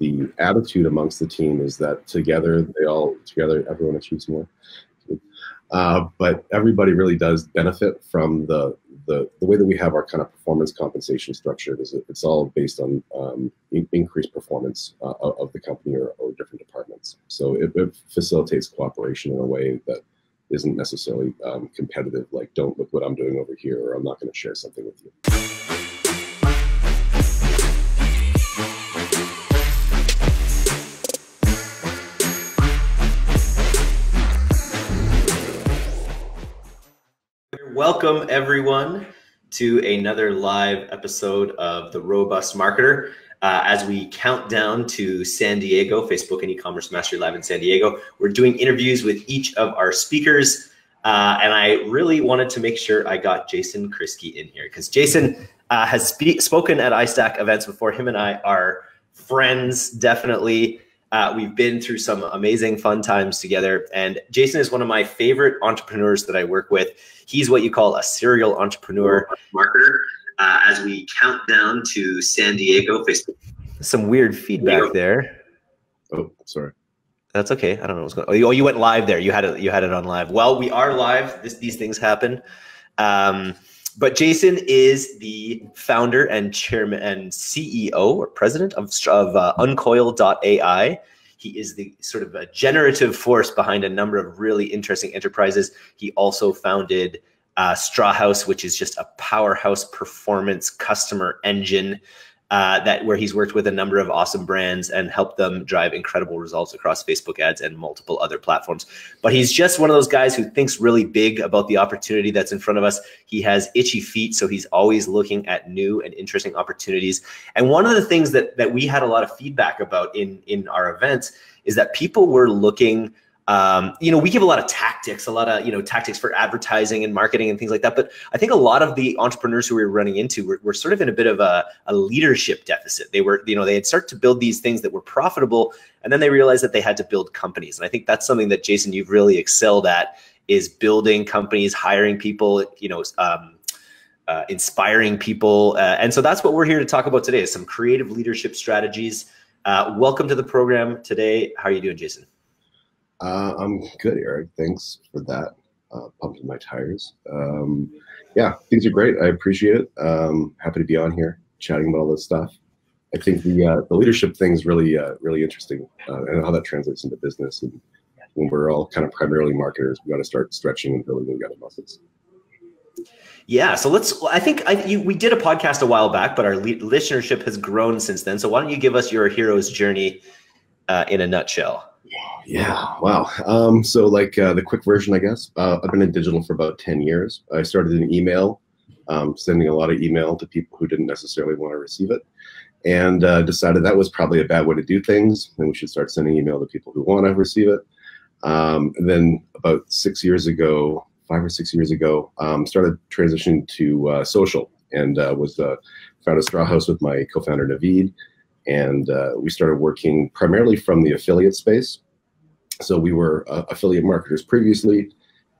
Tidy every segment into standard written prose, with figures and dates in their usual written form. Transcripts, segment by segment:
the attitude amongst the team is that together, everyone achieves more. But everybody really does benefit from the way that we have our kind of performance compensation structured. It's all based on increased performance of the company or different departments. So it facilitates cooperation in a way that isn't necessarily competitive, like, don't look what I'm doing over here, or I'm not going to share something with you. Welcome everyone to another live episode of The Robust Marketer. As we count down to San Diego, Facebook and E-commerce Mastery Live in San Diego, we're doing interviews with each of our speakers. And I really wanted to make sure I got Jason Kryski in here, because Jason has spoken at iStack events before. Him and I are friends, definitely. We've been through some amazing fun times together, and Jason is one of my favorite entrepreneurs that I work with. He's what you call a serial entrepreneur marketer. As we count down to San Diego, Facebook. Some weird feedback there. Oh, sorry. That's okay. I don't know what's going on. Oh, you went live there. You had it on live. Well, we are live. These things happen. But Jason is the founder and chairman and CEO or president of Uncoil.ai. He is the sort of a generative force behind a number of really interesting enterprises. He also founded Strawhouse, which is just a powerhouse performance customer engine where he's worked with a number of awesome brands and helped them drive incredible results across Facebook ads and multiple other platforms. But he's just one of those guys who thinks really big about the opportunity that's in front of us. He has itchy feet, so he's always looking at new and interesting opportunities. And one of the things that we had a lot of feedback about in our events is that people were looking, we give a lot of tactics, tactics for advertising and marketing and things like that. But I think a lot of the entrepreneurs who we were running into were sort of in a bit of a leadership deficit. They were, they had started to build these things that were profitable, and then they realized that they had to build companies. And I think that's something that, Jason, you've really excelled at, is building companies, hiring people, inspiring people. And so that's what we're here to talk about today, is some creative leadership strategies. Welcome to the program today. How are you doing, Jason? I'm good, Eric. Thanks for that. Pumping my tires. Yeah, things are great. I appreciate it. Happy to be on here chatting about all this stuff. I think the leadership thing is really, really interesting, and how that translates into business. And when we're all kind of primarily marketers, we got to start stretching and building the other muscles. Yeah, so let's. I think we did a podcast a while back, but our listenership has grown since then. So why don't you give us your hero's journey in a nutshell? Yeah. Wow. So like the quick version, I guess, I've been in digital for about 10 years. I started in email, sending a lot of email to people who didn't necessarily want to receive it, and decided that was probably a bad way to do things, and we should start sending email to people who want to receive it. And then about 6 years ago, 5 or 6 years ago, started transitioning to social, and founded Strawhouse with my co-founder, Naveed. And we started working primarily from the affiliate space. So we were affiliate marketers previously,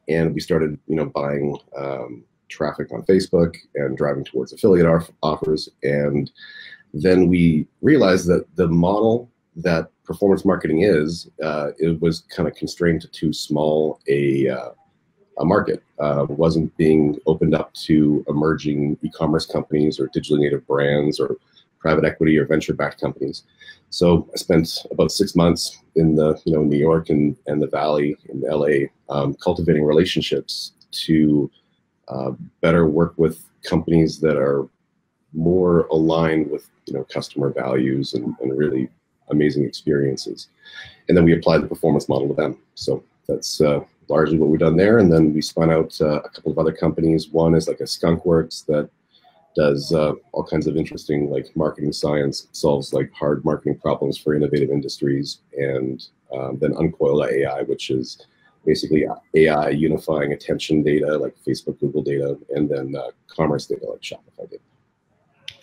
and we started, buying traffic on Facebook and driving towards affiliate offers. And then we realized that the model that performance marketing is, it was kind of constrained to too small a market. Wasn't being opened up to emerging e-commerce companies or digitally native brands or private equity or venture-backed companies. So I spent about 6 months in the New York and the Valley in LA, cultivating relationships to better work with companies that are more aligned with customer values and really amazing experiences. And then we applied the performance model to them. So that's largely what we've done there. And then we spun out a couple of other companies. One is like a Skunk Works that does all kinds of interesting marketing science, solves hard marketing problems for innovative industries, and then Uncoil.ai, which is basically AI unifying attention data like Facebook, Google data, and then commerce data like Shopify data.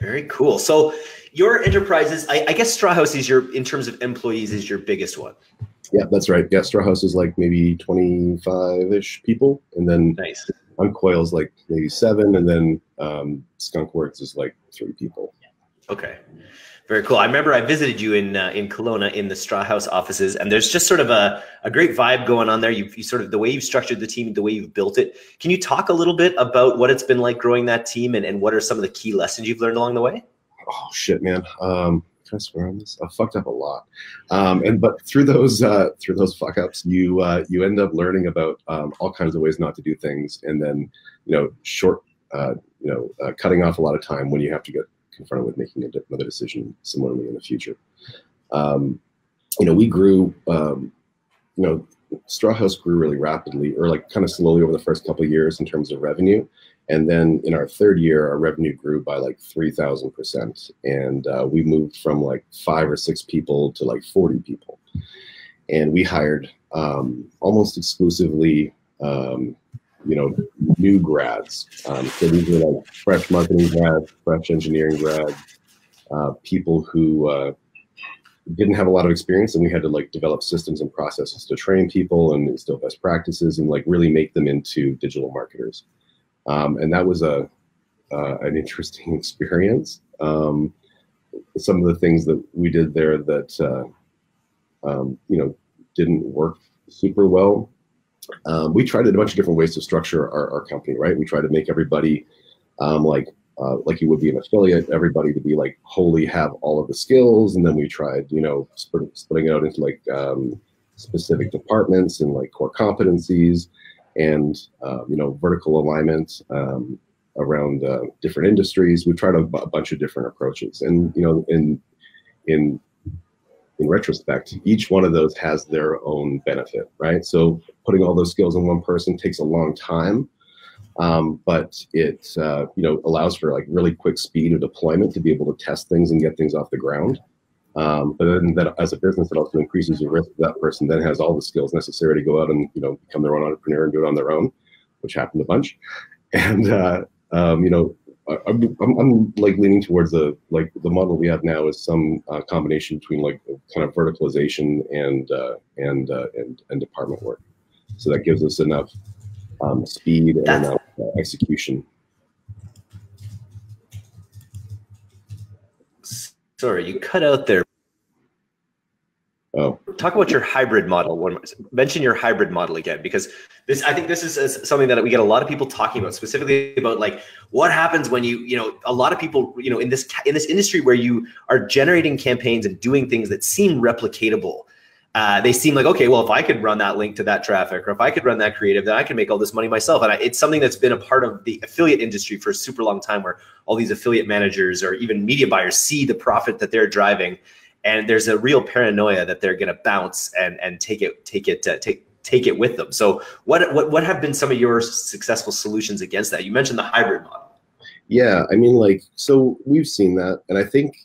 Very cool. So your enterprises, I guess Strawhouse is your, in terms of employees, is your biggest one. Yeah, that's right. Yeah, Strawhouse is like maybe 25-ish people, and then nice. Uncoil's like maybe 7, and then Skunk Works is like 3 people. Okay, Very cool. I remember I visited you in Kelowna in the Strawhouse offices, and there's just sort of a great vibe going on there. You sort of, the way you've structured the team, the way you've built it. Can you talk a little bit about what it's been like growing that team, and what are some of the key lessons you've learned along the way? Oh shit, man. Can I swear on this? I fucked up a lot. But through those fuck ups, you end up learning about all kinds of ways not to do things, and then cutting off a lot of time when you have to get confronted with making another decision similarly in the future. We grew, Strawhouse grew really rapidly, or like kind of slowly over the first couple of years in terms of revenue. And then in our third year, our revenue grew by like 3,000%. And we moved from like 5 or 6 people to like 40 people. And we hired almost exclusively, new grads. So these were like fresh marketing grads, fresh engineering grads, people who didn't have a lot of experience, and we had to like develop systems and processes to train people and instill best practices and like really make them into digital marketers. And that was an interesting experience. Some of the things that we did there that didn't work super well. We tried a bunch of different ways to structure our company, right? We tried to make everybody like you would be an affiliate, everybody to be like wholly have all of the skills. And then we tried, splitting it out into like specific departments and like core competencies and, vertical alignment around different industries. We tried a bunch of different approaches. And, in retrospect, each one of those has their own benefit, right? So putting all those skills in one person takes a long time, but it allows for like really quick speed of deployment to be able to test things and get things off the ground. But then that, as a business, it also increases the risk that person then has all the skills necessary to go out and become their own entrepreneur and do it on their own, which happened a bunch. And I'm like leaning towards the model we have now is some combination between like kind of verticalization and department work. So that gives us enough speed and enough execution. Sorry, you cut out there. Oh. Talk about your hybrid model. Mention your hybrid model again, because I think this is something that we get a lot of people talking about, specifically about like what happens when a lot of people, in this industry where you are generating campaigns and doing things that seem replicatable. They seem like, okay, well, if I could run that link to that traffic, or if I could run that creative, then I can make all this money myself. And it's something that's been a part of the affiliate industry for a super long time, where all these affiliate managers or even media buyers see the profit that they're driving. And there's a real paranoia that they're going to bounce and take it with them. So what have been some of your successful solutions against that? You mentioned the hybrid model. Yeah, I mean, like, so we've seen that, and I think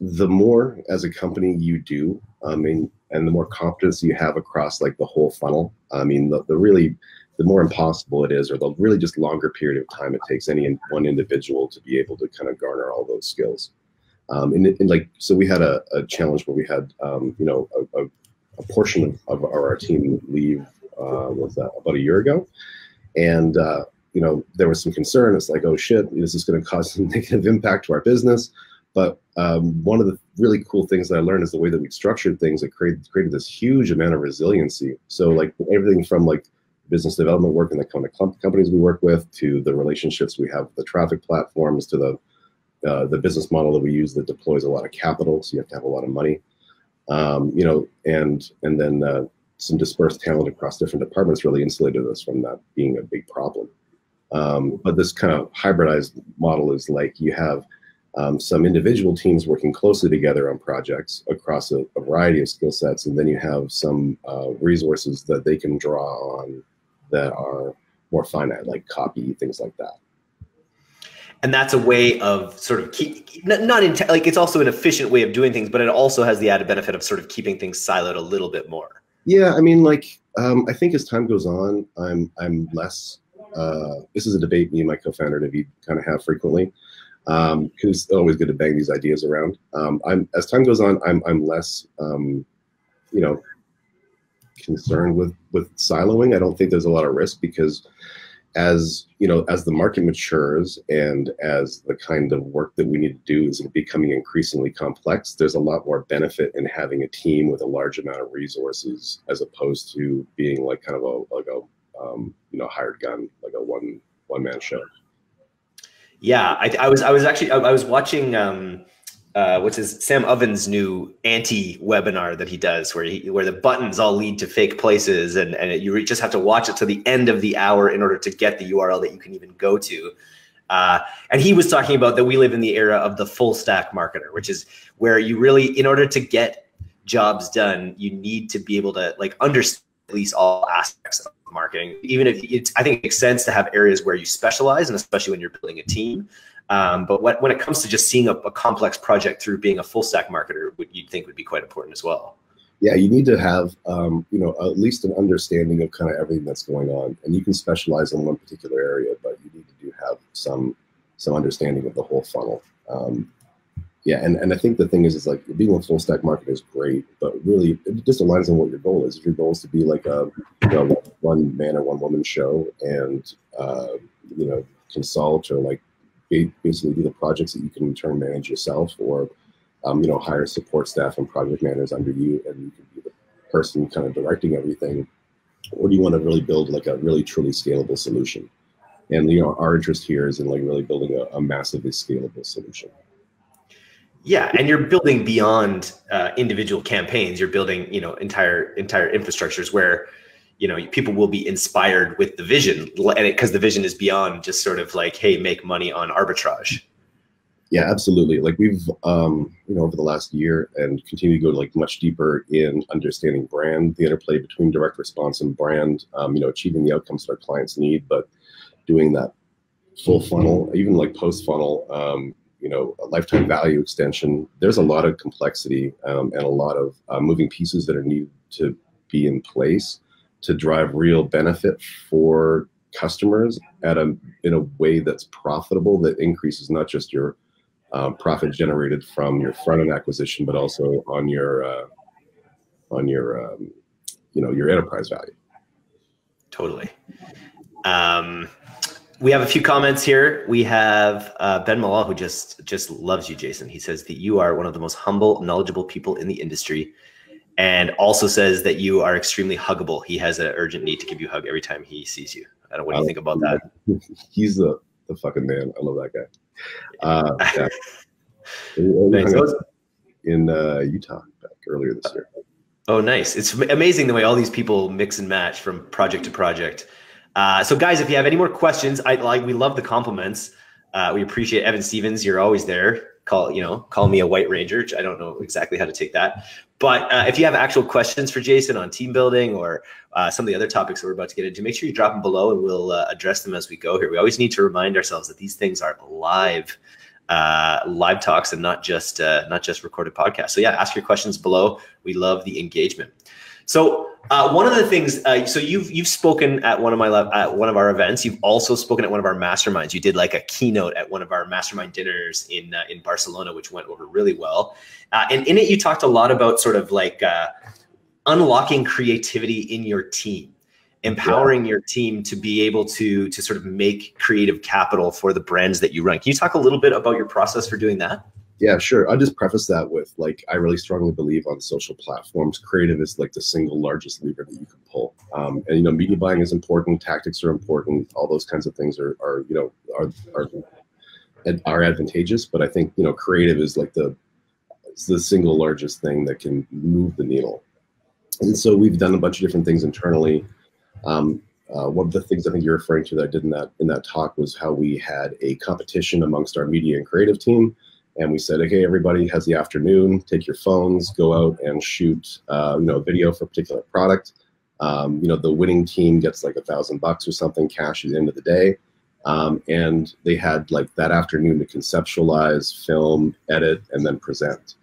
the more as a company you do, and the more competence you have across like the whole funnel, the more impossible it is, or the really just longer period of time it takes any one individual to be able to kind of garner all those skills. So we had a challenge where we had, a portion of our team leave, about a year ago. And, there was some concern. It's like, oh shit, this is going to cause some negative impact to our business. But one of the really cool things that I learned is the way that we structured things, it created this huge amount of resiliency. So like everything from like business development work and the kind of companies we work with, to the relationships we have with the traffic platforms, to the business model that we use that deploys a lot of capital, so you have to have a lot of money, and then some dispersed talent across different departments really insulated us from that being a big problem. But this kind of hybridized model is like you have some individual teams working closely together on projects across a variety of skill sets, and then you have some resources that they can draw on that are more finite, like copy, things like that. And that's a way of sort of it's also an efficient way of doing things, but it also has the added benefit of sort of keeping things siloed a little bit more. Yeah, I mean, like, I think as time goes on, I'm less, this is a debate me and my co-founder Naveed kind of have frequently, who's always good to bang these ideas around. As time goes on, I'm less, concerned with siloing. I don't think there's a lot of risk, because as, you know, as the market matures and as the kind of work that we need to do is becoming increasingly complex, there's a lot more benefit in having a team with a large amount of resources as opposed to being like kind of a, like a, you know, hired gun, like a one man show. Yeah, I was watching what's his, Sam Ovens' new anti-webinar that he does, where the buttons all lead to fake places, and you just have to watch it to the end of the hour in order to get the URL that you can even go to. And he was talking about that we live in the era of the full stack marketer, which is where you really, in order to get jobs done, you need to be able to like understand at least all aspects of marketing. Even if it's, I think it makes sense to have areas where you specialize, and especially when you're building a team. But when it comes to just seeing a complex project through, being a full stack marketer, you'd think would be quite important as well. Yeah, you need to have, you know, at least an understanding of kind of everything that's going on, and you can specialize in one particular area, but you need to have some understanding of the whole funnel. Yeah, and I think the thing is like being a full stack marketer is great, but really it just aligns on what your goal is. If your goal is to be like a, you know, one man or one woman show, and you know, consult or like basically do the projects that you can in turn manage yourself, or you know, hire support staff and project managers under you, and you can be the person kind of directing everything, or do you want to really build like a really truly scalable solution? And you know, our interest here is in like really building a massively scalable solution. Yeah, and you're building beyond individual campaigns. You're building, you know, entire infrastructures where, you know, people will be inspired with the vision, and because the vision is beyond just sort of like, hey, make money on arbitrage. Yeah, absolutely. Like we've, you know, over the last year and continue to go like much deeper in understanding brand, the interplay between direct response and brand, you know, achieving the outcomes that our clients need, but doing that full funnel, even like post funnel, you know, a lifetime value extension. There's a lot of complexity and a lot of moving pieces that are needed to be in place to drive real benefit for customers at in a way that's profitable, that increases not just your profit generated from your front-end acquisition, but also on your you know, your enterprise value. Totally. We have a few comments here. We have Ben Malal, who just loves you, Jason. He says that you are one of the most humble, knowledgeable people in the industry, and also says that you are extremely huggable. He has an urgent need to give you a hug every time he sees you. I don't know, what do you think about that? He's the fucking man. I love that guy. Yeah. In Utah back earlier this year. Oh, nice. It's amazing the way all these people mix and match from project to project. So guys, if you have any more questions, we love the compliments. We appreciate Evan Stevens. You're always there. Call me a white ranger, which I don't know exactly how to take that. But if you have actual questions for Jason on team building or some of the other topics that we're about to get into, make sure you drop them below and we'll address them as we go here. We always need to remind ourselves that these things are live talks and not just recorded podcasts. So yeah, ask your questions below. We love the engagement. So one of the things, so you've spoken at one of our events. You've also spoken at one of our masterminds. You did like a keynote at one of our mastermind dinners in Barcelona, which went over really well. And in it, you talked a lot about sort of like unlocking creativity in your team, empowering your team to be able to sort of make creative capital for the brands that you run. Can you talk a little bit about your process for doing that? Yeah, sure. I'll just preface that with, like, I really strongly believe on social platforms, creative is like the single largest lever that you can pull. And, you know, media buying is important. Tactics are important. All those kinds of things are advantageous. But I think, you know, creative is like the single largest thing that can move the needle. And so we've done a bunch of different things internally. One of the things I think you're referring to that I did in that talk was how we had a competition amongst our media and creative team. And we said, okay, everybody has the afternoon, take your phones, go out and shoot, you know, a video for a particular product. You know, the winning team gets like $1,000 or something cash at the end of the day. And they had like that afternoon to conceptualize, film, edit, and then present.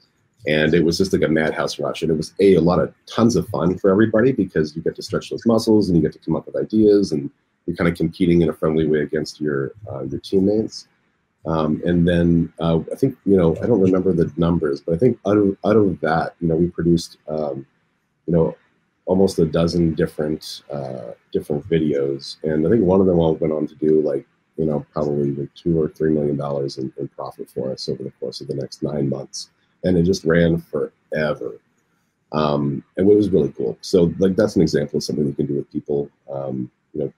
And it was just like a madhouse rush. And it was a lot of tons of fun for everybody because you get to stretch those muscles and you get to come up with ideas and you're kind of competing in a friendly way against your teammates. And then I think, you know, I don't remember the numbers, but I think out of that, you know, we produced, you know, almost a dozen different different videos, and I think one of them all went on to do like, you know, probably like $2 or $3 million in profit for us over the course of the next 9 months, and it just ran forever. And it was really cool. So like that's an example of something you can do with people, you know,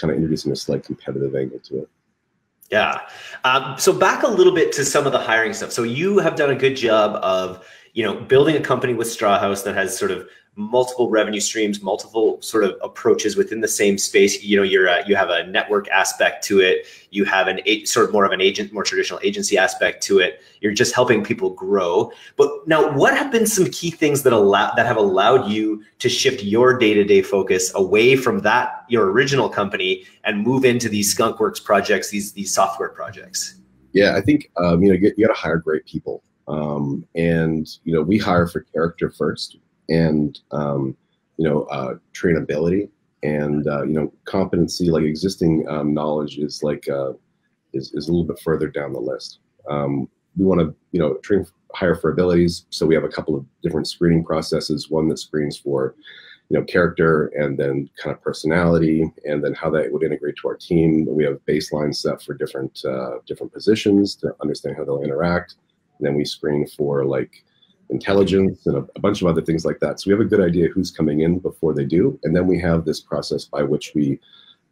kind of introducing a slight competitive angle to it. Yeah. So back a little bit to some of the hiring stuff. So you have done a good job of, you know, building a company with Strawhouse that has sort of multiple revenue streams, multiple sort of approaches within the same space. You know, you're you have a network aspect to it. You have an sort of more of an agent, more traditional agency aspect to it. You're just helping people grow. But now, what have been some key things that have allowed you to shift your day-to-day focus away from that, your original company, and move into these Skunk Works projects, these software projects? Yeah, I think you know, you got to hire great people, and you know, we hire for character first. And, you know, trainability and, you know, competency, like existing knowledge is like, is a little bit further down the list. We want to, you know, hire for abilities. So we have a couple of different screening processes, one that screens for, you know, character and then kind of personality and then how that would integrate to our team. We have baselines set for different, different positions to understand how they'll interact. And then we screen for like, intelligence and a bunch of other things like that. So we have a good idea who's coming in before they do, and then we have this process by which we, you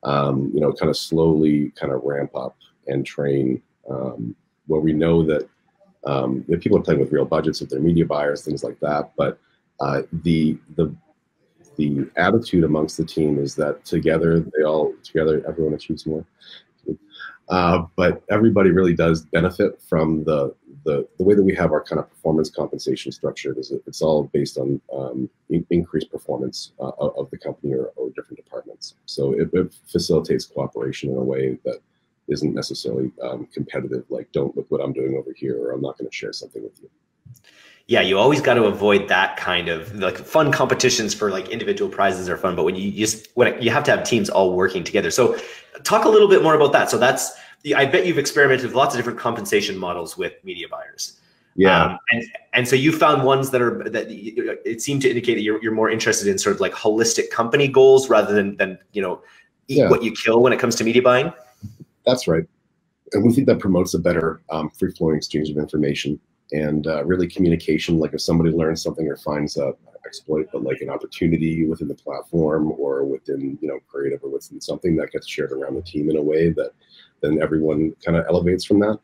know, kind of slowly kind of ramp up and train where we know that you know, people are playing with real budgets if they're media buyers, things like that. But the attitude amongst the team is that together everyone achieves more. But everybody really does benefit from the way that we have our kind of performance compensation structured. Is it's all based on increased performance of the company or different departments. So it facilitates cooperation in a way that isn't necessarily competitive, like don't look what I'm doing over here or I'm not going to share something with you. Yeah, you always got to avoid that kind of like fun competitions for like individual prizes are fun, but when you just you have to have teams all working together. So talk a little bit more about that. So that's, I bet you've experimented with lots of different compensation models with media buyers. Yeah. And so you found ones that are, that it seemed to indicate that you're more interested in sort of like holistic company goals rather than you know, eat what you kill when it comes to media buying. That's right. And we think that promotes a better free-flowing exchange of information. And really communication, like if somebody learns something or finds a exploit, but like an opportunity within the platform or within, you know, creative or within something that gets shared around the team in a way that then everyone kind of elevates from that.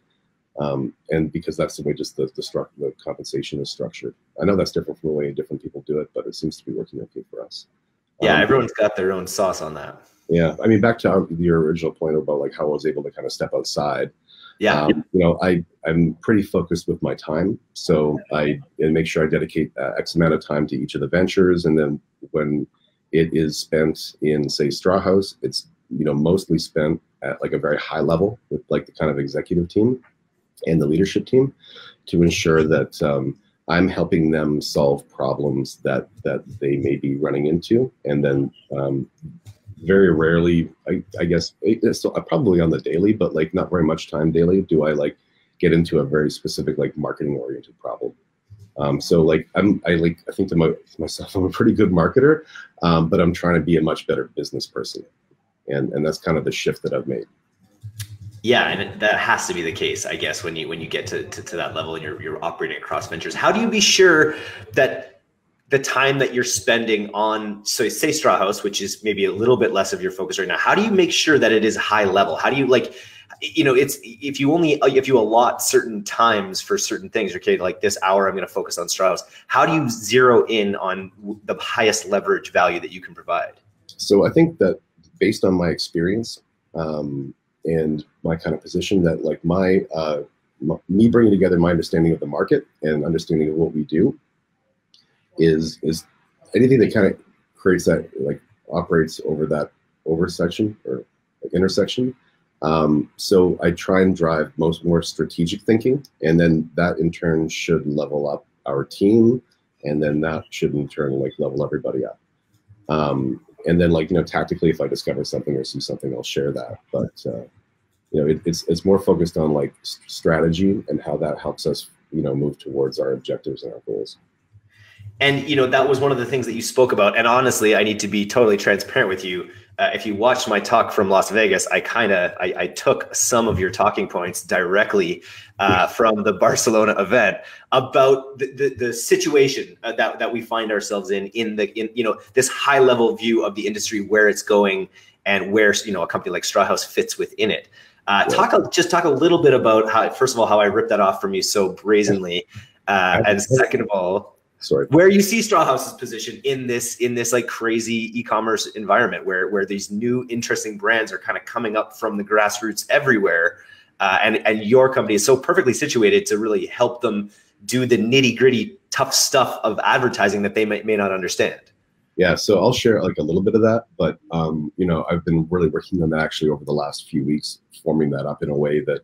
And because that's the way just the compensation is structured. I know that's different from the way different people do it, but it seems to be working okay for us. Yeah, everyone's got their own sauce on that. Yeah, I mean, back to your original point about like how I was able to kind of step outside. Yeah, you know, I'm pretty focused with my time, so I make sure I dedicate X amount of time to each of the ventures, and then when it is spent in, say, Strawhouse, it's, you know, mostly spent at like a very high level with like the kind of executive team and the leadership team to ensure that I'm helping them solve problems that they may be running into, and then. Very rarely, I guess, it's still, probably on the daily, but like not very much time daily, do I like get into a very specific like marketing oriented problem. So like I think to myself, I'm a pretty good marketer, but I'm trying to be a much better business person, and that's kind of the shift that I've made. Yeah, and that has to be the case, I guess, when you get to that level and you're operating across ventures. How do you be sure that the time that you're spending on, so say Strawhouse, which is maybe a little bit less of your focus right now, how do you make sure that it is high level? How do you like, you know, it's, if you allot certain times for certain things, okay, like this hour, I'm going to focus on Strawhouse. How do you zero in on the highest leverage value that you can provide? So I think that based on my experience and my kind of position that like me bringing together my understanding of the market and understanding of what we do, is anything that kind of creates that, like operates over that oversection or like intersection. So I try and drive more strategic thinking, and then that in turn should level up our team, and then that should in turn like level everybody up. And then like, you know, tactically, if I discover something or see something, I'll share that. But you know, it's more focused on like strategy and how that helps us, you know, move towards our objectives and our goals. And, you know, that was one of the things that you spoke about. And honestly, I need to be totally transparent with you. If you watched my talk from Las Vegas, I took some of your talking points directly from the Barcelona event about the situation that we find ourselves in you know, this high level view of the industry, where it's going and where, you know, a company like Strawhouse fits within it. Talk a little bit about how, first of all, how I ripped that off from you so brazenly. And second of all, sorry, where you see Strawhouse's position in this like crazy e-commerce environment where these new interesting brands are kind of coming up from the grassroots everywhere, and your company is so perfectly situated to really help them do the nitty-gritty tough stuff of advertising that they may not understand. Yeah, so I'll share like a little bit of that, but you know, I've been really working on that actually over the last few weeks, forming that up in a way that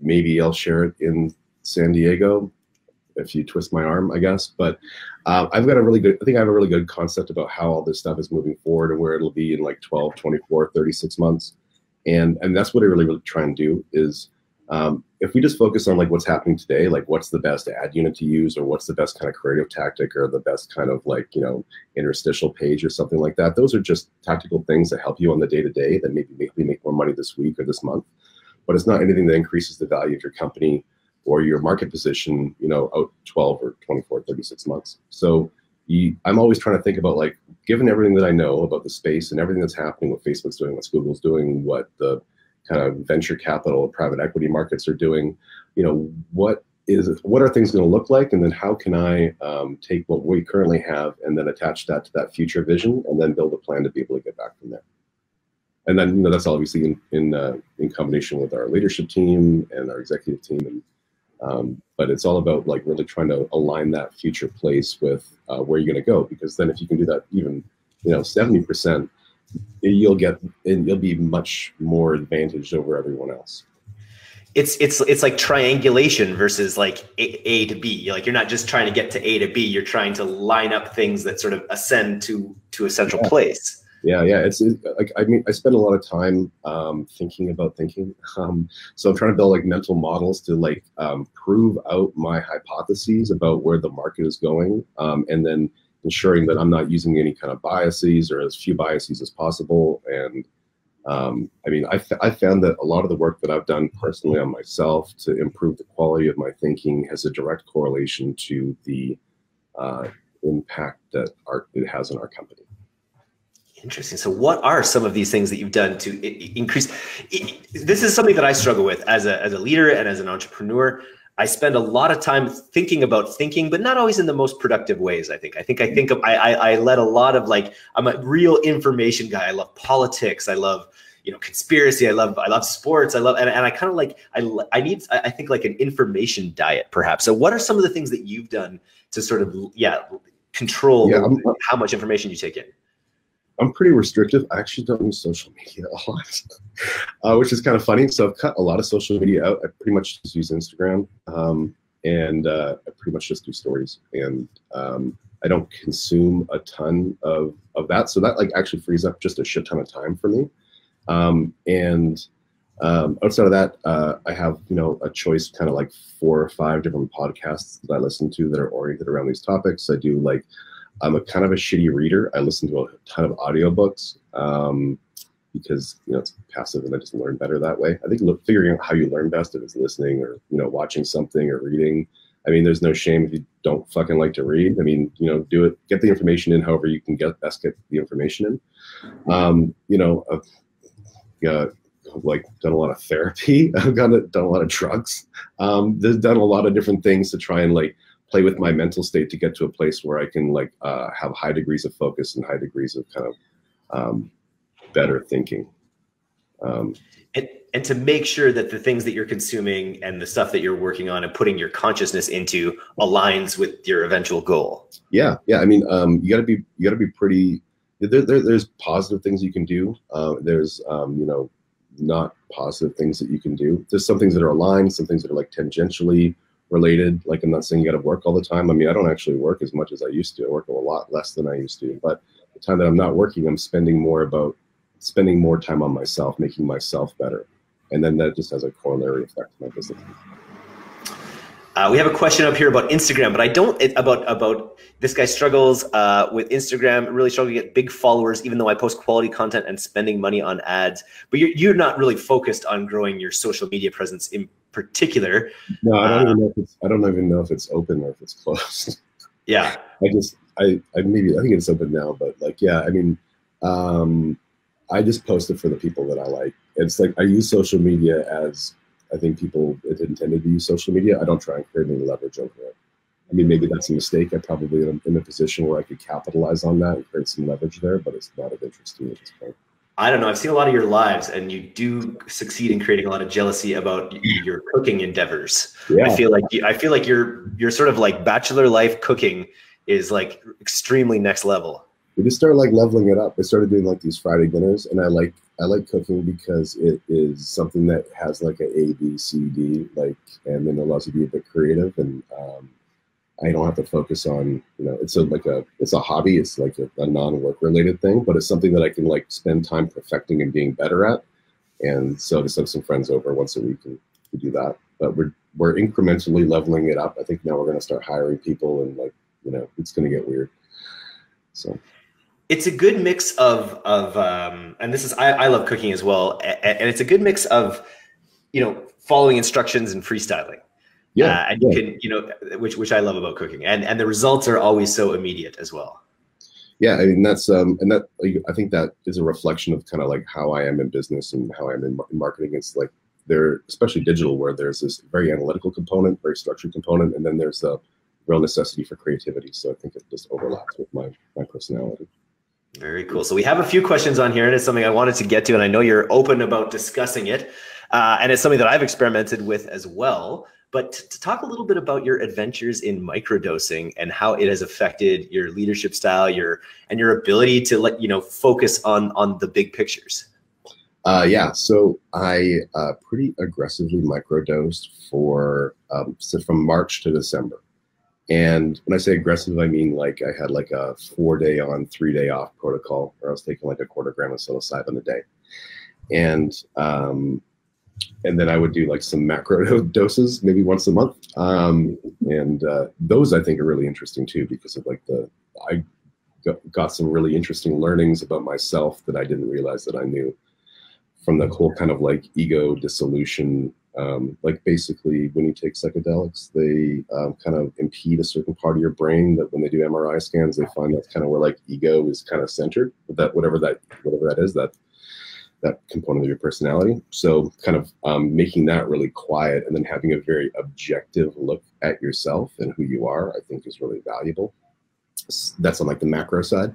maybe I'll share it in San Diego if you twist my arm, I guess. But I think I have a really good concept about how all this stuff is moving forward and where it'll be in like 12, 24, 36 months. And that's what I really, really try and do is if we just focus on like what's happening today, like what's the best ad unit to use, or what's the best kind of creative tactic, or the best kind of like, you know, interstitial page or something like that. Those are just tactical things that help you on the day-to-day that maybe make you make more money this week or this month, but it's not anything that increases the value of your company or your market position, you know, out 12 or 24, 36 months. So I'm always trying to think about, like, given everything that I know about the space and everything that's happening, what Facebook's doing, what Google's doing, what the kind of venture capital, private equity markets are doing, you know, what are things going to look like? And then how can I take what we currently have and then attach that to that future vision and then build a plan to be able to get back from there? And then, you know, that's obviously in combination with our leadership team and our executive team. And but it's all about like really trying to align that future place with where you're going to go, because then if you can do that, even, you know, 70%, you'll be much more advantaged over everyone else. It's like triangulation versus like A to B. Like, you're not just trying to get to A to B. You're trying to line up things that sort of ascend to a central place. Yeah. It's like, I mean, I spend a lot of time thinking about thinking. So I'm trying to build like mental models to like prove out my hypotheses about where the market is going, and then ensuring that I'm not using any kind of biases or as few biases as possible. And I mean, I found that a lot of the work that I've done personally on myself to improve the quality of my thinking has a direct correlation to the impact that it has on our company. Interesting. So what are some of these things that you've done to increase? This is something that I struggle with as a leader and as an entrepreneur. I spend a lot of time thinking about thinking, but not always in the most productive ways. I let a lot of like, I'm a real information guy. I love politics. I love, you know, conspiracy. I love sports. And I kind of like, I think like an information diet perhaps. So what are some of the things that you've done to sort of, control how much information you take in? I'm pretty restrictive. I actually don't use social media a lot, which is kind of funny. So I've cut a lot of social media out. I pretty much just use Instagram, and I pretty much just do stories. And I don't consume a ton of that. So that like actually frees up just a shit ton of time for me. Outside of that, I have, you know, a choice kind of like 4 or 5 different podcasts that I listen to that are oriented around these topics. I do like, I'm a kind of a shitty reader. I listen to a ton of audiobooks because, you know, it's passive and I just learn better that way. I think figuring out how you learn best, if it's listening or, you know, watching something or reading. I mean, there's no shame if you don't fucking like to read. I mean, you know, do it, get the information in however you can get the information in. You know, I've like done a lot of therapy. I've done a lot of drugs. I've done a lot of different things to try and like play with my mental state to get to a place where I can like have high degrees of focus and high degrees of kind of better thinking. And to make sure that the things that you're consuming and the stuff that you're working on and putting your consciousness into aligns with your eventual goal. Yeah. I mean, you gotta be pretty, there's positive things you can do. There's, you know, not positive things that you can do. There's some things that are aligned, some things that are like tangentially related. Like, I'm not saying you got to work all the time. I mean, I don't actually work as much as I used to. I work a lot less than I used to, but the time that I'm not working, I'm spending more time on myself, making myself better. And then that just has a corollary effect on my business. We have a question up here about Instagram, but I don't, about this guy struggles with Instagram, really struggling to get big followers, even though I post quality content and spending money on ads. But you're not really focused on growing your social media presence in particular. No, I don't even know if it's open or if it's closed. Yeah. I think it's open now, but like, yeah, I mean, I just post it for the people that I like. It's like, I use social media as, I think people intended to use social media. I don't try and create any leverage over it. I mean, maybe that's a mistake. I probably am in a position where I could capitalize on that and create some leverage there, but it's not of interest to me at this point. I don't know. I've seen a lot of your lives, and you do succeed in creating a lot of jealousy about your cooking endeavors. Yeah. I feel like your sort of like bachelor life cooking is like extremely next level. We just started like leveling it up. I started doing like these Friday dinners, and I like cooking because it is something that has like an A, B, C, D, like, and then allows you to be a bit creative, and I don't have to focus on, you know, it's a hobby. It's like a non-work related thing, but it's something that I can like spend time perfecting and being better at. And so I just have some friends over once a week and we do that, but we're incrementally leveling it up. I think now we're going to start hiring people, and like, you know, it's going to get weird. So. It's a good mix of and this is, I love cooking as well. And it's a good mix of, you know, following instructions and freestyling. Yeah. And you can, you know, which I love about cooking, and the results are always so immediate as well. Yeah. I mean, that's, and that, I think that is a reflection of kind of like how I am in business and how I'm in marketing. It's like they're, especially digital, where there's this very analytical component, very structured component. And then there's the real necessity for creativity. So I think it just overlaps with my personality. Very cool. So we have a few questions on here, and it's something I wanted to get to, and I know you're open about discussing it. And it's something that I've experimented with as well. But to talk a little bit about your adventures in microdosing and how it has affected your leadership style, and your ability to let, you know, focus on the big pictures. Yeah. So I pretty aggressively microdosed for from March to December. And when I say aggressive, I mean like I had like a 4-day on, 3-day off protocol, where I was taking like a 1/4 gram of psilocybin a day, and then I would do like some macro doses, maybe once a month, and those I think are really interesting too, because of like I got some really interesting learnings about myself that I didn't realize that I knew from the whole kind of like ego dissolution. Like basically when you take psychedelics, they kind of impede a certain part of your brain that when they do MRI scans, they find that's kind of where like ego is kind of centered, but that whatever that is, that component of your personality. So kind of making that really quiet and then having a very objective look at yourself and who you are, I think is really valuable. That's on like the macro side.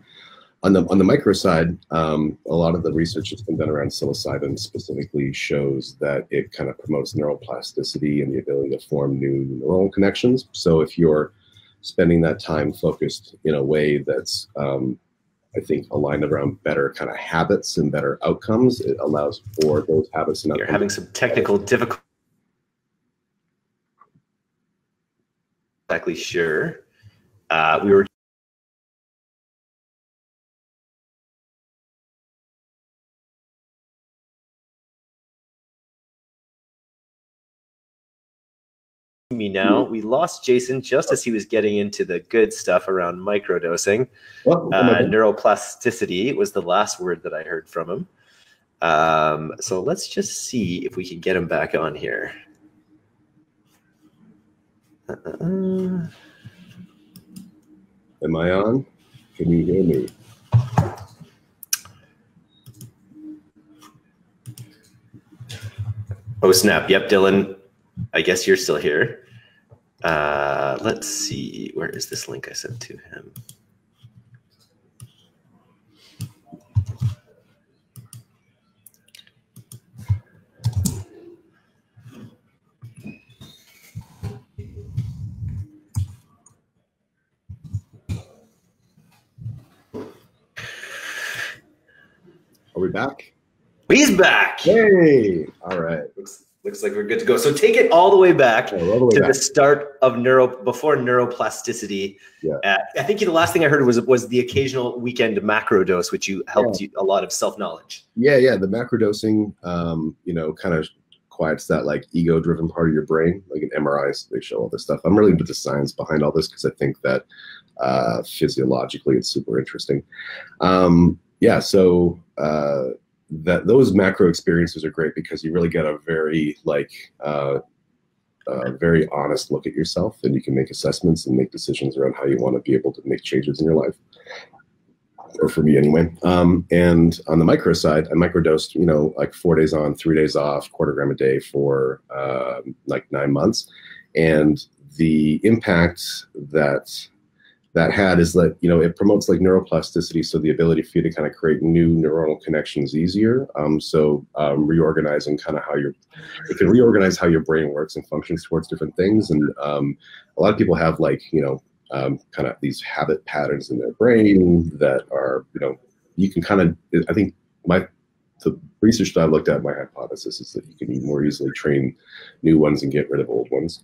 On the micro side, a lot of the research that's been done around psilocybin specifically shows that it kind of promotes neuroplasticity and the ability to form new neural connections. So if you're spending that time focused in a way that's, I think, aligned around better kind of habits and better outcomes, it allows for those habits and outcomes. You're having some technical difficulty. Exactly sure. We were. Me now. We lost Jason just as he was getting into the good stuff around microdosing. Neuroplasticity was the last word that I heard from him. So let's just see if we can get him back on here. Am I on? Can you hear me? Oh, snap. Yep, Dylan. I guess you're still here. Let's see, where is this link I sent to him? Are we back? He's back. Hey, all right. Looks like we're good to go. So take it all the way back to the start of neuroplasticity. Yeah. I think the last thing I heard was the occasional weekend macro dose, which helped you a lot of self-knowledge. Yeah, yeah. The macro dosing, you know, kind of quiets that like ego-driven part of your brain, like in MRIs, they show all this stuff. I'm really into the science behind all this because I think that physiologically it's super interesting. Yeah, so that those macro experiences are great because you really get a very like very honest look at yourself, and you can make assessments and make decisions around how you want to be able to make changes in your life. Or for me anyway. And on the micro side, I microdosed, you know, like 4 days on, 3 days off, quarter gram a day for like 9 months. And the impact that had is that, you know, it promotes like neuroplasticity. So the ability for you to kind of create new neuronal connections easier. Reorganizing kind of how you can reorganize how your brain works and functions towards different things. And a lot of people have like, you know, kind of these habit patterns in their brain that are, you know, you can kind of, I think the research that I looked at, my hypothesis is that you can more easily train new ones and get rid of old ones.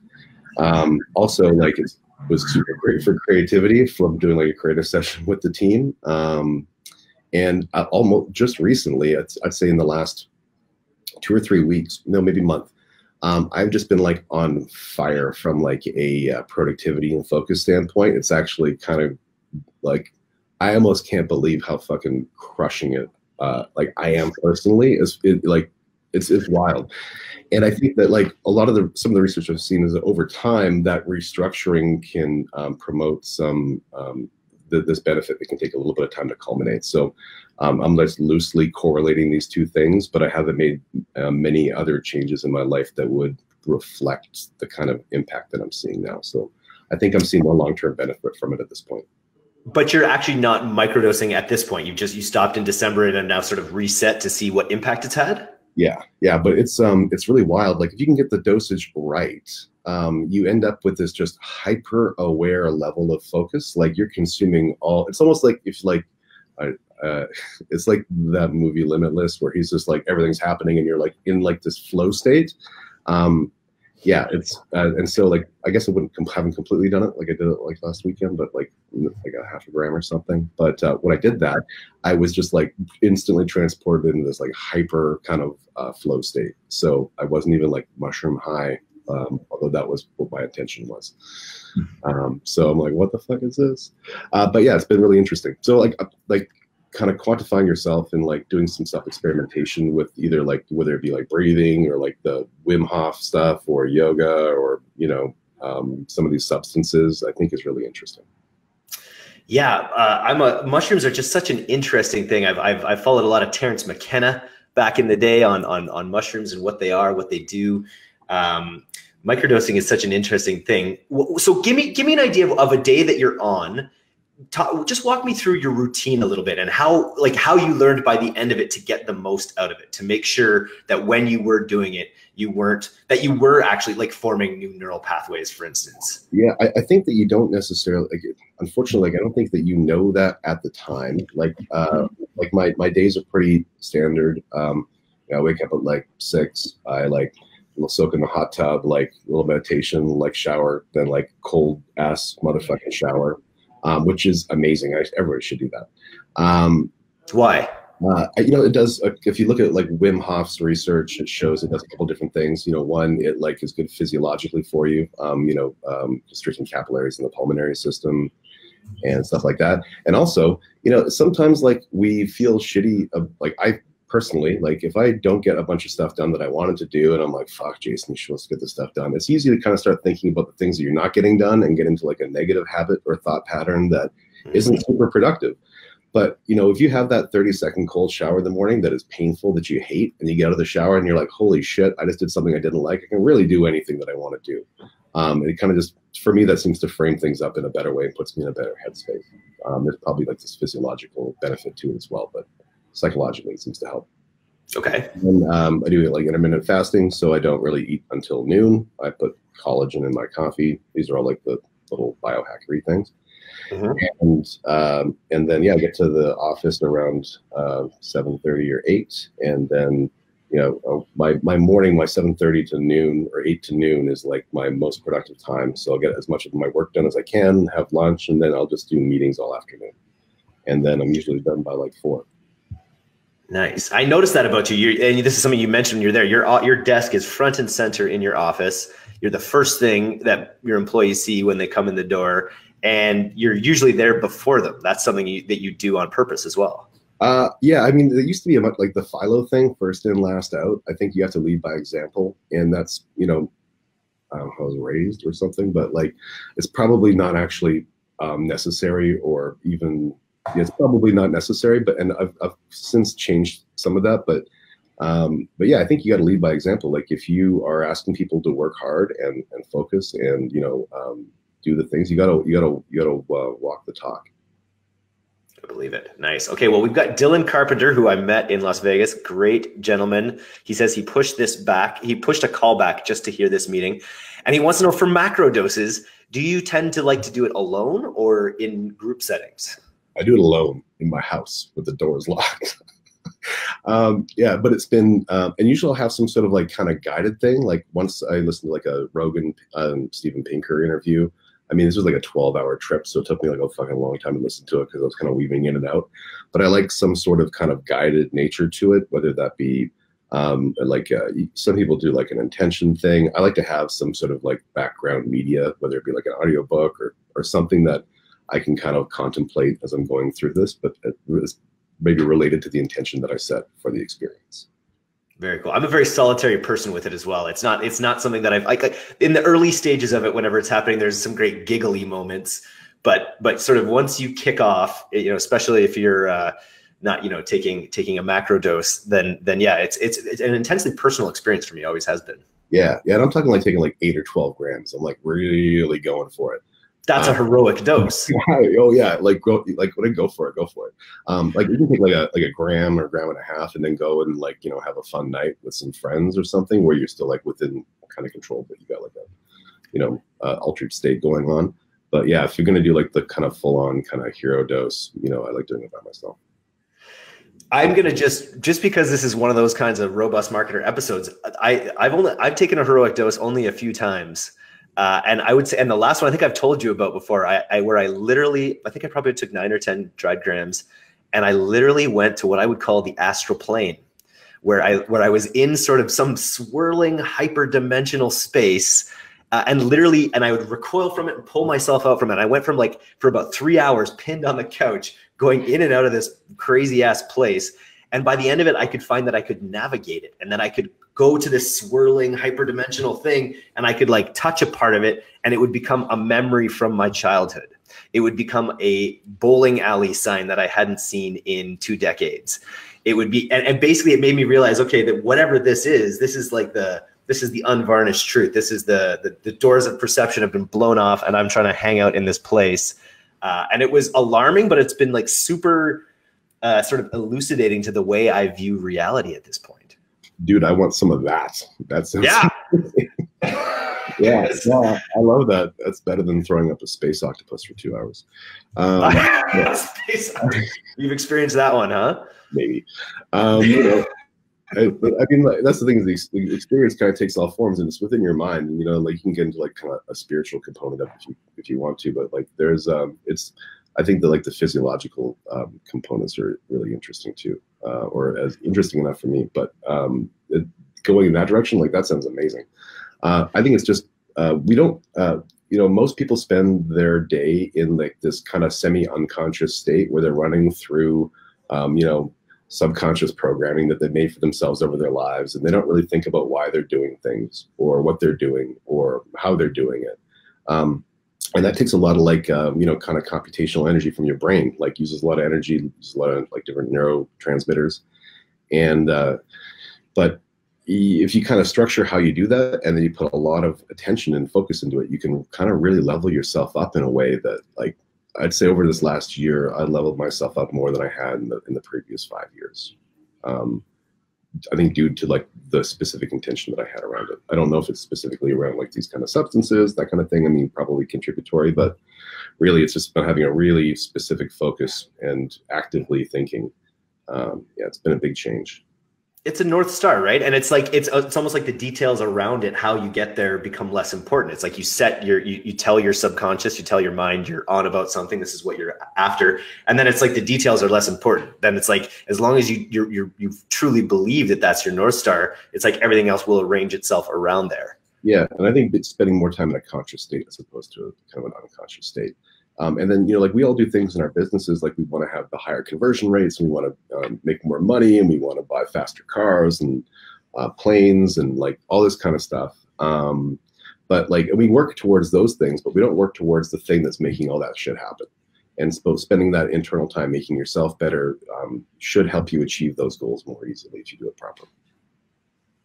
Also, like it was super great for creativity from doing like a creative session with the team. And almost just recently, I'd say in the last 2 or 3 weeks, no, maybe month, I've just been like on fire from like a productivity and focus standpoint. It's actually kind of like, I almost can't believe how fucking crushing it like I am personally. It's wild. And I think that like a lot of some of the research I've seen is that over time that restructuring can promote some, this benefit that can take a little bit of time to culminate. So I'm just loosely correlating these two things, but I haven't made many other changes in my life that would reflect the kind of impact that I'm seeing now. So I think I'm seeing more long-term benefit from it at this point. But you're actually not microdosing at this point. You stopped in December and have now sort of reset to see what impact it's had? Yeah. Yeah. But it's really wild. Like if you can get the dosage right, you end up with this just hyper aware level of focus. Like you're consuming all, it's almost like if like, it's like that movie Limitless where he's just like, everything's happening and you're like in like this flow state. Yeah. It's, and so like, I guess I wouldn't haven't completely done it. Like I did it like last weekend, but like a half a gram or something. But when I did that, I was just like instantly transported into this like hyper kind of flow state. So I wasn't even like mushroom high, although that was what my intention was. So I'm like, what the fuck is this? But yeah, it's been really interesting. So like kind of quantifying yourself and like doing some stuff, experimentation with either like, whether it be like breathing or like the Wim Hof stuff or yoga or, you know, some of these substances, I think is really interesting. Yeah. Mushrooms are just such an interesting thing. I've followed a lot of Terrence McKenna back in the day on mushrooms and what they are, what they do. Microdosing is such an interesting thing. So give me an idea of a day that you're on. Just walk me through your routine a little bit and how you learned by the end of it to get the most out of it, to make sure that when you were doing it, you were actually like forming new neural pathways, for instance. Yeah. I think that you don't necessarily, like, unfortunately, like, I don't think that you know that at the time. Like, like my days are pretty standard. I wake up at like 6, I like a little soak in the hot tub, like a little meditation, like shower, then like cold ass motherfucking shower. Which is amazing. Everybody should do that. Why? You know, it does. If you look at like Wim Hof's research, it shows it does a couple different things. You know, one, it like is good physiologically for you. You know, constricting capillaries in the pulmonary system and stuff like that. And also, you know, sometimes like we feel shitty. Like I personally, like if I don't get a bunch of stuff done that I wanted to do, and I'm like, fuck, Jason, you should get this stuff done. It's easy to kind of start thinking about the things that you're not getting done and get into like a negative habit or thought pattern that isn't super productive. But, you know, if you have that 30-second cold shower in the morning that is painful, that you hate, and you get out of the shower and you're like, holy shit, I just did something I didn't like. I can really do anything that I want to do. It kind of just, for me, that seems to frame things up in a better way and puts me in a better headspace. There's probably like this physiological benefit to it as well, but psychologically it seems to help. Okay. And, I do like intermittent fasting, so I don't really eat until noon. I put collagen in my coffee. These are all like the little biohackery things. And then, yeah, I get to the office around 7:30 or 8. And then, you know, my morning, my 7:30 to noon or 8 to noon is like my most productive time. So I'll get as much of my work done as I can, have lunch, and then I'll just do meetings all afternoon. And then I'm usually done by like 4. Nice. I noticed that about you. And this is something you mentioned when you're there. Your desk is front and center in your office. You're the first thing that your employees see when they come in the door, and you're usually there before them. That's something that you do on purpose as well. Yeah, I mean, there used to be a much like the Philo thing, first in, last out. I think you have to lead by example, and that's, you know, I don't know how I was raised or something, but like, it's probably not actually necessary, or even, yeah, it's probably not necessary, but, and I've since changed some of that, but yeah, I think you got to lead by example. Like, if you are asking people to work hard and focus and, you know, do the things, you gotta walk the talk. I believe it. Nice. Okay. Well, we've got Dylan Carpenter, who I met in Las Vegas. Great gentleman. He says he pushed this back. He pushed a call back just to hear this meeting. And he wants to know, for macro doses, do you tend to like to do it alone or in group settings? I do it alone in my house with the doors locked. Yeah, but it's been, and usually I'll have some sort of like kind of guided thing. Like, once I listened to like a Rogan, Stephen Pinker interview. I mean, this was like a 12-hour trip, so it took me like a fucking long time to listen to it because I was kind of weaving in and out. But I like some sort of kind of guided nature to it, whether that be some people do like an intention thing. I like to have some sort of like background media, whether it be like an audiobook or something that I can kind of contemplate as I'm going through this, but it's maybe related to the intention that I set for the experience. Very cool. I'm a very solitary person with it as well. It's not something that I've like in the early stages of it, whenever it's happening, there's some great giggly moments, but sort of once you kick off, you know, especially if you're not, you know, taking a macro dose, then yeah, it's an intensely personal experience for me. It always has been. Yeah. Yeah. And I'm talking like taking like 8 or 12 grams. I'm like really going for it. That's a heroic dose. Oh yeah. Like, go for it. Like, you can take like a gram or gram and a half and then go and like, you know, have a fun night with some friends or something where you're still like within kind of control, but you got like a, you know, altered state going on. But yeah, if you're going to do like the kind of full on kind of hero dose, you know, I like doing it by myself. I'm going to just because this is one of those kinds of robust marketer episodes, I've taken a heroic dose only a few times. And I would say, and the last one I think I've told you about before, I think I probably took 9 or 10 dried grams, and I literally went to what I would call the astral plane, where I was in sort of some swirling hyperdimensional space, and literally, and I would recoil from it and pull myself out from it. And I went from like for about 3 hours pinned on the couch, going in and out of this crazy ass place. And by the end of it, I could find that I could navigate it, and then I could go to this swirling hyperdimensional thing, and I could like touch a part of it, and it would become a memory from my childhood. It would become a bowling alley sign that I hadn't seen in 2 decades. It would be, and basically it made me realize, okay, that whatever this is like the, this is the unvarnished truth. This is the doors of perception have been blown off, and I'm trying to hang out in this place. And it was alarming, but it's been like super sort of elucidating to the way I view reality at this point. Dude, I want some of that. That sounds yeah. Yeah, yeah, I love that. That's better than throwing up a space octopus for 2 hours. Yeah. Space octopus. You've experienced that one, huh? Maybe. You know, I mean, like, that's the thing, is the experience kind of takes all forms, and it's within your mind. And, you know, like you can get into like kind of a spiritual component of it if you want to, but like there's it's. I think that like the physiological components are really interesting too, or as interesting enough for me, but going in that direction, like that sounds amazing. I think it's just, we don't, you know, most people spend their day in like this kind of semi-unconscious state where they're running through, you know, subconscious programming that they made for themselves over their lives. And they don't really think about why they're doing things or what they're doing or how they're doing it. And that takes a lot of like, you know, kind of computational energy from your brain, like uses a lot of energy, uses a lot of like different neurotransmitters. And, but if you kind of structure how you do that, and then you put a lot of attention and focus into it, you can kind of really level yourself up in a way that, like, I'd say over this last year, I leveled myself up more than I had in the previous 5 years. I think due to like the specific intention that I had around it. I don't know if it's specifically around like these kind of substances, that kind of thing. I mean, probably contributory, but really it's just about having a really specific focus and actively thinking. Yeah, it's been a big change. It's a North Star, right? And it's like, it's almost like the details around it, how you get there, become less important. It's like you set your, you tell your subconscious, you tell your mind you're on about something, this is what you're after. And then it's like the details are less important. Then it's like, as long as you truly believe that that's your North Star, it's like everything else will arrange itself around there. Yeah. And I think it's spending more time in a conscious state as opposed to kind of an unconscious state. And then, you know, like we all do things in our businesses, like we want to have the higher conversion rates, and we want to make more money, and we want to buy faster cars and planes and like all this kind of stuff. But like, we work towards those things, but we don't work towards the thing that's making all that shit happen. And so spending that internal time making yourself better should help you achieve those goals more easily if you do it properly.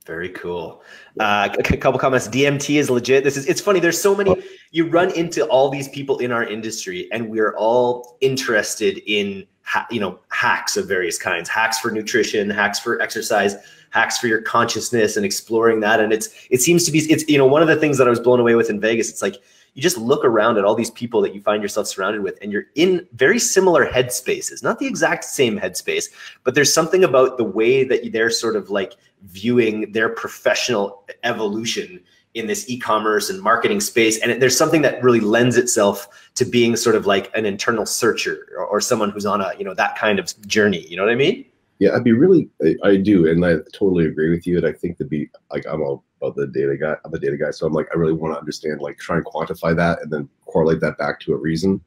Very cool. A couple comments. DMT is legit. This is, it's funny. There's so many, you run into all these people in our industry, and we're all interested in, you know, hacks of various kinds, hacks for nutrition, hacks for exercise, hacks for your consciousness and exploring that. And it's, it seems to be, it's, you know, one of the things that I was blown away with in Vegas, it's like, you just look around at all these people that you find yourself surrounded with, and you're in very similar headspaces, not the exact same headspace, but there's something about the way that they're sort of like viewing their professional evolution in this e-commerce and marketing space. And there's something that really lends itself to being sort of like an internal searcher or someone who's on a, you know, that kind of journey. You know what I mean? Yeah, I'd be really, I do. And I totally agree with you. And I think that'd be like, I'm all about the data guy. I'm a data guy. So I'm like, I really want to understand, like try and quantify that and then correlate that back to a reason.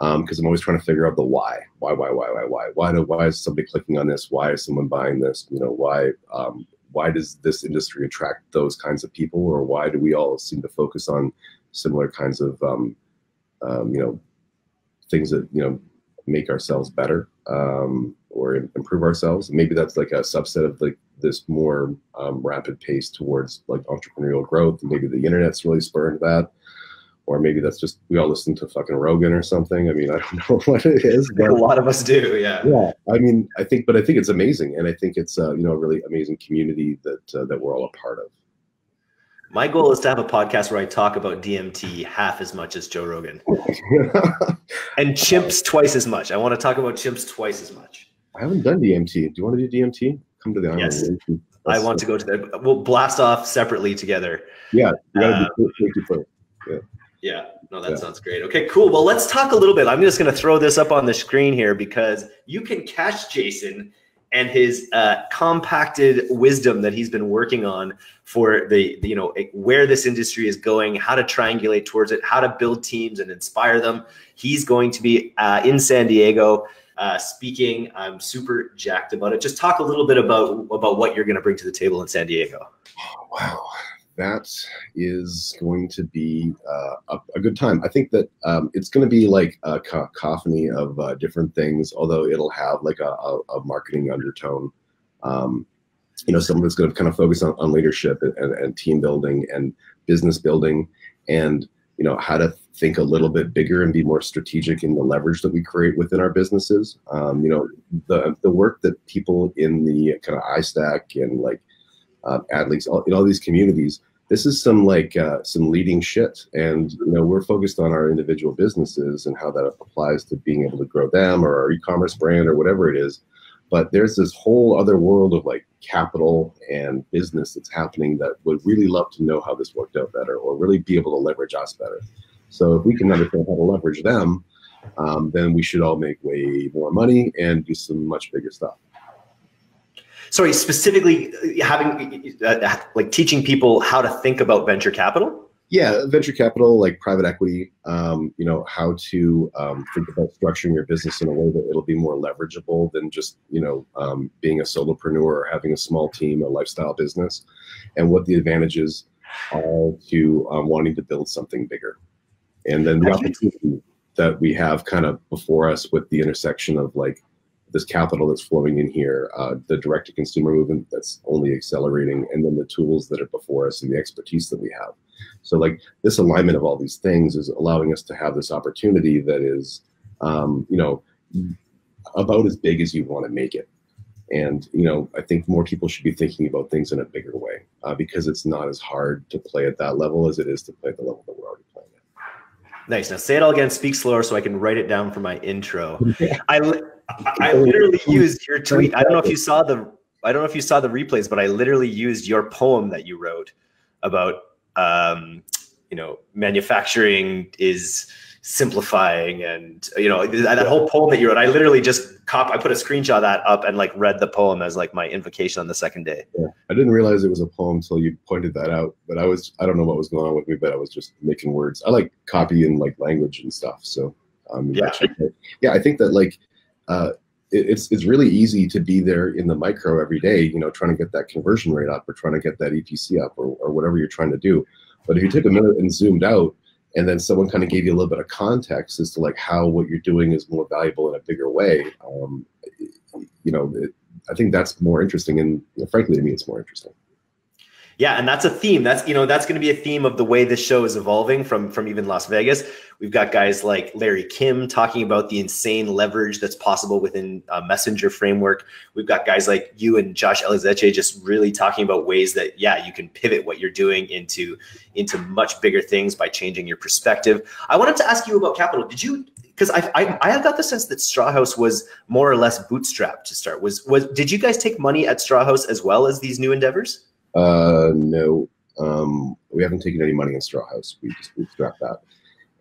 Cause I'm always trying to figure out the why is somebody clicking on this? Why is someone buying this? You know, why does this industry attract those kinds of people? Or why do we all seem to focus on similar kinds of, you know, things that, you know, make ourselves better or improve ourselves. Maybe that's like a subset of like this more rapid pace towards like entrepreneurial growth. Maybe the internet's really spurred that, or maybe that's just, we all listen to fucking Rogan or something. I mean, I don't know what it is. But, a lot of us do. Yeah. Yeah. I mean, I think it's amazing. And I think it's you know, a really amazing community that, that we're all a part of. My goal is to have a podcast where I talk about DMT half as much as Joe Rogan and chimps twice as much. I want to talk about chimps twice as much. I haven't done DMT. Do you want to do DMT? Come to the island. Yes. I want to go to that. We'll blast off separately together. Yeah. You gotta be yeah. Yeah. No, that sounds great. Okay, cool. Well, let's talk a little bit. I'm just going to throw this up on the screen here because you can catch Jason and his compacted wisdom that he's been working on for the, you know, where this industry is going, how to triangulate towards it, how to build teams and inspire them. He's going to be in San Diego speaking. I'm super jacked about it. Just talk a little bit about what you're going to bring to the table in San Diego. Oh, wow. That is going to be a good time. I think that it's going to be like a cacophony of different things, although it'll have like a marketing undertone. You know, someone that's going to kind of focus on leadership and team building and business building and, you know, how to think a little bit bigger and be more strategic in the leverage that we create within our businesses. You know, the work that people in the kind of iStack and like Adleaks in all these communities, this is some like some leading shit, and you know we're focused on our individual businesses and how that applies to being able to grow them or our e-commerce brand or whatever it is. But there's this whole other world of like capital and business that's happening that would really love to know how this worked out better or really be able to leverage us better. So if we can understand how to leverage them, then we should all make way more money and do some much bigger stuff. Sorry, specifically having like teaching people how to think about venture capital? Yeah, venture capital, like private equity, you know, how to think about structuring your business in a way that it'll be more leverageable than just, you know, being a solopreneur or having a small team, a lifestyle business, and what the advantages are to wanting to build something bigger. And then the opportunity that we have kind of before us with the intersection of like, this capital that's flowing in here, the direct-to-consumer movement that's only accelerating, and then the tools that are before us and the expertise that we have. So like this alignment of all these things is allowing us to have this opportunity that is, you know, about as big as you want to make it. And, you know, I think more people should be thinking about things in a bigger way because it's not as hard to play at that level as it is to play at the level that we're already playing at. Nice. Now say it all again, speak slower so I can write it down for my intro. I literally used your tweet. I don't know if you saw the I don't know if you saw the replays, but I literally used your poem that you wrote about, you know, manufacturing is simplifying, and you know, that whole poem that you wrote, I literally just I put a screenshot of that up and like read the poem as like my invocation on the second day. Yeah. I didn't realize it was a poem until you pointed that out, but I don't know what was going on with me, but I was just making words. I like copy and like language and stuff. So, yeah. Yeah, I think that like, it's really easy to be there in the micro every day, you know, trying to get that conversion rate up or trying to get that EPC up, or whatever you're trying to do. But if you took a minute and zoomed out, and then someone kind of gave you a little bit of context as to like how what you're doing is more valuable in a bigger way, you know, I think that's more interesting. And you know, frankly, to me, it's more interesting. Yeah, and that's a theme. That's, you know, that's going to be a theme of the way this show is evolving from even Las Vegas. We've got guys like Larry Kim talking about the insane leverage that's possible within a messenger framework. We've got guys like you and Josh Elizeche just really talking about ways that, yeah, you can pivot what you're doing into much bigger things by changing your perspective. I wanted to ask you about capital. Did you, because I have got the sense that Strawhouse was more or less bootstrapped to start. Did you guys take money at Strawhouse as well as these new endeavors? No, we haven't taken any money in Strawhouse. We just bootstrapped that.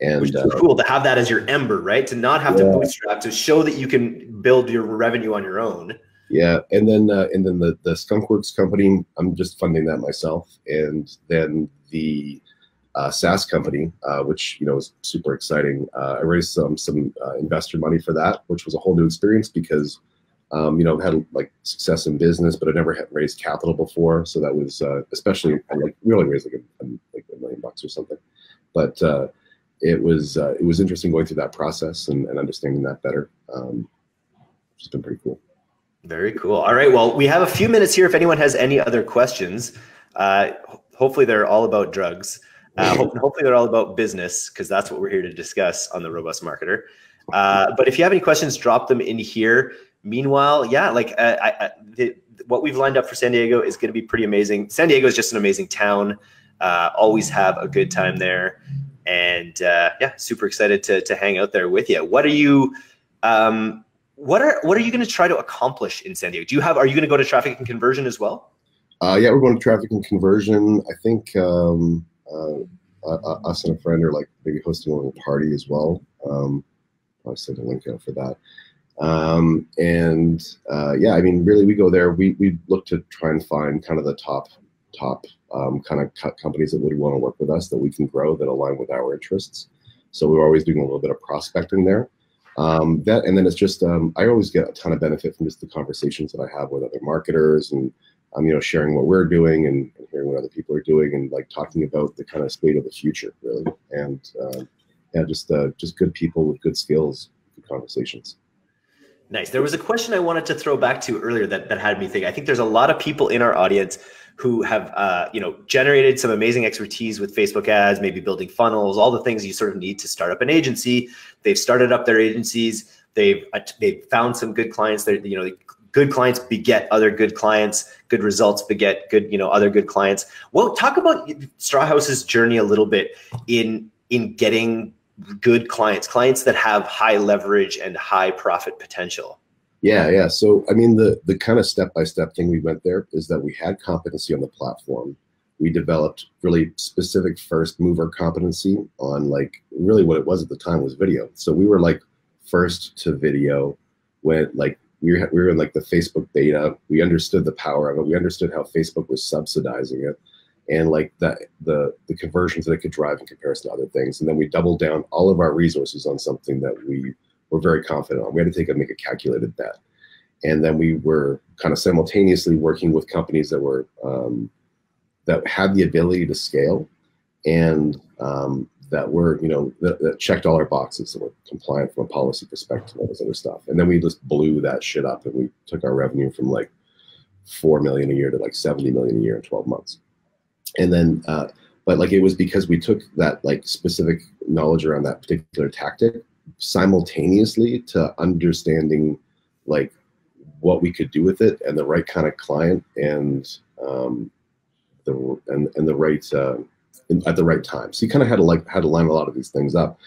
And which is cool to have that as your ember, right? To not have to bootstrap, to show that you can build your revenue on your own. Yeah. And then the Skunk Works company, I'm just funding that myself. And then the, SaaS company, which, you know, is super exciting. I raised some investor money for that, which was a whole new experience because, you know, I've had like success in business, but I never had raised capital before. So that was, especially like we only raised like $1 million or something, but, it was interesting going through that process and understanding that better. It's been pretty cool. Very cool. All right. Well, we have a few minutes here. If anyone has any other questions, hopefully they're all about drugs. Hopefully they're all about business, because that's what we're here to discuss on the Robust Marketer. But if you have any questions, drop them in here. Meanwhile, yeah, like what we've lined up for San Diego is going to be pretty amazing. San Diego is just an amazing town. Always have a good time there, and yeah, super excited to hang out there with you. What are you, what are you going to try to accomplish in San Diego? Do you have? Are you going to go to Traffic and Conversion as well? Yeah, we're going to Traffic and Conversion. I think us and a friend are like maybe hosting a little party as well. I'll send a link out for that. Yeah, I mean, really we go there, we look to try and find kind of the top, kind of companies that would want to work with us that we can grow that align with our interests. So we're always doing a little bit of prospecting there. That, and then it's just, I always get a ton of benefit from just the conversations that I have with other marketers and, you know, sharing what we're doing and hearing what other people are doing and like talking about the kind of state of the future really. And, yeah, just good people with good skills, good conversations. Nice. There was a question I wanted to throw back to earlier that had me think. I think there's a lot of people in our audience who have, you know, generated some amazing expertise with Facebook ads, maybe building funnels, all the things you sort of need to start up an agency. They've started up their agencies. They've found some good clients. They're, you know, good clients beget other good clients. Good results beget good, you know, other good clients. Well, talk about Strawhouse's journey a little bit in getting good clients that have high leverage and high profit potential. Yeah, yeah. So, I mean, the kind of step-by-step thing we went there is that we had competency on the platform. We developed really specific first mover competency on like really what it was at the time was video. So we were like first to video when like we were in like the Facebook beta. We understood the power of it. We understood how Facebook was subsidizing it. And like that, the conversions that it could drive in comparison to other things. And then we doubled down all of our resources on something that we were very confident on. We had to make a calculated bet. And then we were kind of simultaneously working with companies that were, that had the ability to scale and that were, you know, that checked all our boxes, that were compliant from a policy perspective and all this other stuff. And then we just blew that shit up and we took our revenue from like $4 million a year to like $70 million a year in 12 months. And then, but like it was because we took that like specific knowledge around that particular tactic simultaneously to understanding like what we could do with it and the right kind of client and the right, at the right time. So you kind of had to line a lot of these things up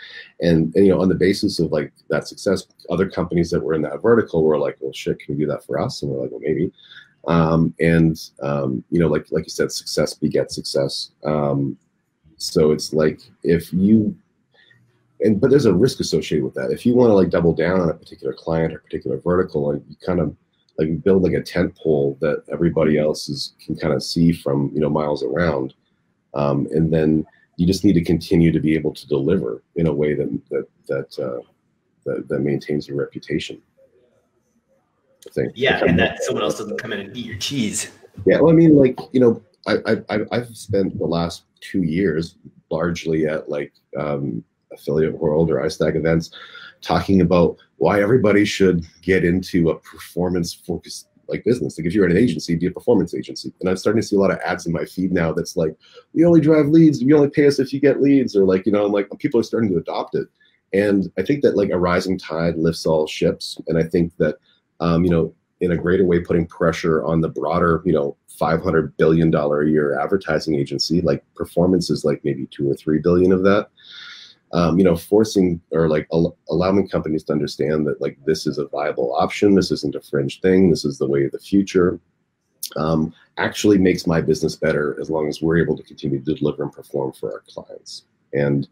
and, you know, on the basis of like that success, other companies that were in that vertical were like, well, shit, can you do that for us? And we're like, well, maybe. You know, like you said, success begets success. So it's like, if you, but there's a risk associated with that. If you want to like double down on a particular client or particular vertical, and you kind of like build like a tent pole that everybody else is, can kind of see from, you know, miles around. And then you just need to continue to be able to deliver in a way that, that maintains your reputation. Yeah, and that someone else doesn't come in and eat your cheese. Yeah, well, I mean, like, you know, I've spent the last 2 years largely at like Affiliate World or iStack events, talking about why everybody should get into a performance-focused like business. Like, if you're at an agency, be a performance agency. And I'm starting to see a lot of ads in my feed now that's like, we only drive leads, we only pay us if you get leads, or like, you know, like people are starting to adopt it. And I think that like a rising tide lifts all ships, and I think that. You know, in a greater way, putting pressure on the broader, you know, $500 billion a year advertising agency, like performance is like maybe 2 or 3 billion of that, you know, forcing or like allowing companies to understand that like this is a viable option. This isn't a fringe thing. This is the way of the future. Actually makes my business better as long as we're able to continue to deliver and perform for our clients. And,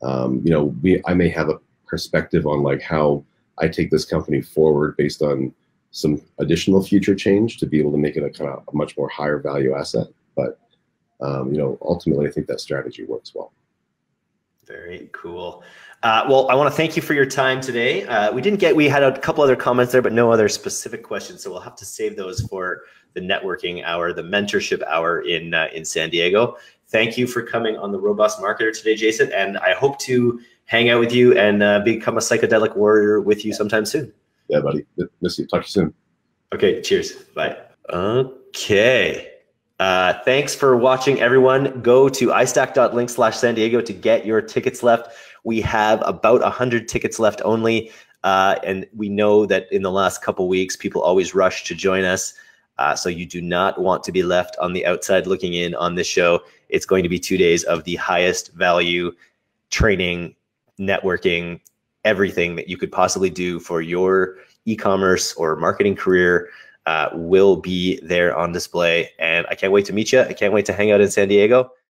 you know, I may have a perspective on like how I take this company forward based on some additional future change to be able to make it a kind of a much more higher value asset. But, you know, ultimately I think that strategy works well. Very cool. Well, I want to thank you for your time today. We had a couple other comments there, but no other specific questions. So we'll have to save those for the networking hour, the mentorship hour in San Diego. Thank you for coming on the Robust Marketer today, Jason. And I hope to hang out with you and become a psychedelic warrior with you sometime soon. Yeah, buddy. Miss you. Talk to you soon. Okay. Cheers. Bye. Okay. Thanks for watching, everyone. Go to istack.link/San Diego to get your tickets left. We have about 100 tickets left only. And we know that in the last couple of weeks, people always rush to join us. So you do not want to be left on the outside looking in on this show. It's going to be 2 days of the highest value training, networking, everything that you could possibly do for your e-commerce or marketing career will be there on display. And I can't wait to meet you. I can't wait to hang out in San Diego.